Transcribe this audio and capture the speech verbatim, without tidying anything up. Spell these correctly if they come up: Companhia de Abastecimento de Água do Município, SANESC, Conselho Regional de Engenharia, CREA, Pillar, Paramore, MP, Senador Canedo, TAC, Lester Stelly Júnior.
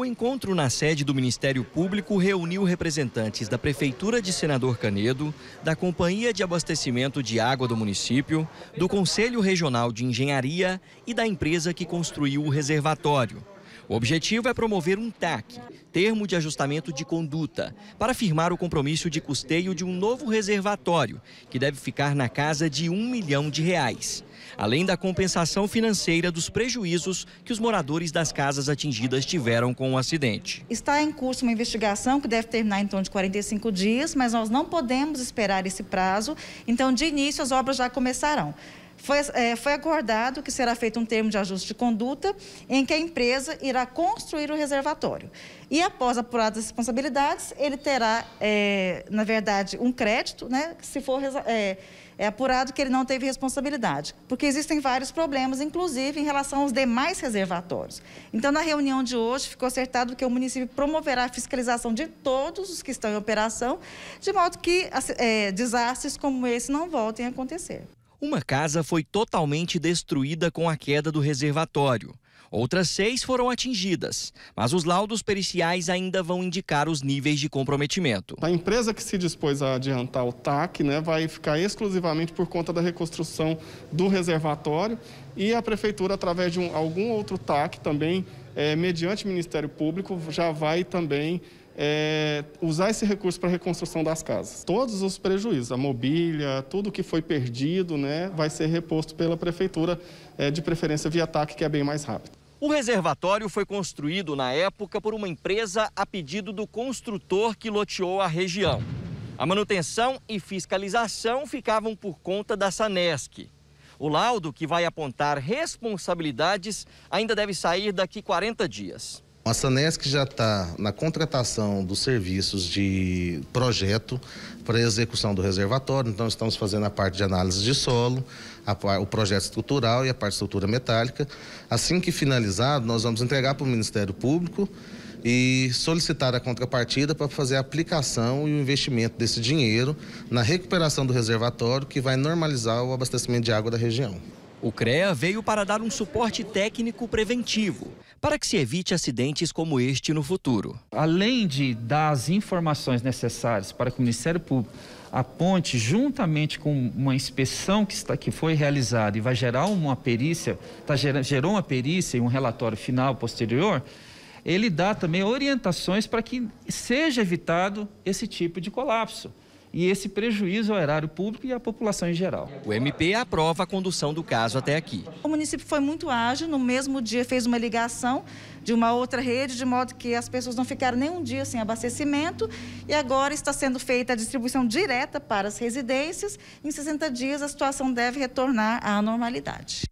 O encontro na sede do Ministério Público reuniu representantes da Prefeitura de Senador Canedo, da Companhia de Abastecimento de Água do Município, do Conselho Regional de Engenharia e da empresa que construiu o reservatório. O objetivo é promover um T A C, termo de ajustamento de conduta, para firmar o compromisso de custeio de um novo reservatório, que deve ficar na casa de um milhão de reais, além da compensação financeira dos prejuízos que os moradores das casas atingidas tiveram com o acidente. Está em curso uma investigação que deve terminar em torno de quarenta e cinco dias, mas nós não podemos esperar esse prazo, então de início as obras já começarão. Foi, é, foi acordado que será feito um termo de ajuste de conduta em que a empresa irá construir o reservatório. E após apuradas as responsabilidades, ele terá, é, na verdade, um crédito, né, se for é, é apurado que ele não teve responsabilidade. Porque existem vários problemas, inclusive em relação aos demais reservatórios. Então, na reunião de hoje, ficou acertado que o município promoverá a fiscalização de todos os que estão em operação, de modo que é, desastres como esse não voltem a acontecer. Uma casa foi totalmente destruída com a queda do reservatório. Outras seis foram atingidas, mas os laudos periciais ainda vão indicar os níveis de comprometimento. A empresa que se dispôs a adiantar o T A C, né, vai ficar exclusivamente por conta da reconstrução do reservatório, e a prefeitura, através de um, algum outro T A C também, é, mediante Ministério Público, já vai também... É, usar esse recurso para a reconstrução das casas. Todos os prejuízos, a mobília, tudo que foi perdido, né, vai ser reposto pela prefeitura, é, de preferência via T A C, que é bem mais rápido. O reservatório foi construído na época por uma empresa a pedido do construtor que loteou a região. A manutenção e fiscalização ficavam por conta da SANESC. O laudo, que vai apontar responsabilidades, ainda deve sair daqui quarenta dias. A SANESC já está na contratação dos serviços de projeto para execução do reservatório, então estamos fazendo a parte de análise de solo, a, o projeto estrutural e a parte de estrutura metálica. Assim que finalizado, nós vamos entregar para o Ministério Público e solicitar a contrapartida para fazer a aplicação e o investimento desse dinheiro na recuperação do reservatório, que vai normalizar o abastecimento de água da região. O CREA veio para dar um suporte técnico preventivo, para que se evite acidentes como este no futuro. Além de dar as informações necessárias para que o Ministério Público aponte, juntamente com uma inspeção que, está, que foi realizada e vai gerar uma perícia, tá, gerou uma perícia e um relatório final posterior, ele dá também orientações para que seja evitado esse tipo de colapso e esse prejuízo ao erário público e à população em geral. O M P aprova a condução do caso até aqui. O município foi muito ágil, no mesmo dia fez uma ligação de uma outra rede, de modo que as pessoas não ficaram nem um dia sem abastecimento, e agora está sendo feita a distribuição direta para as residências. Em sessenta dias a situação deve retornar à normalidade.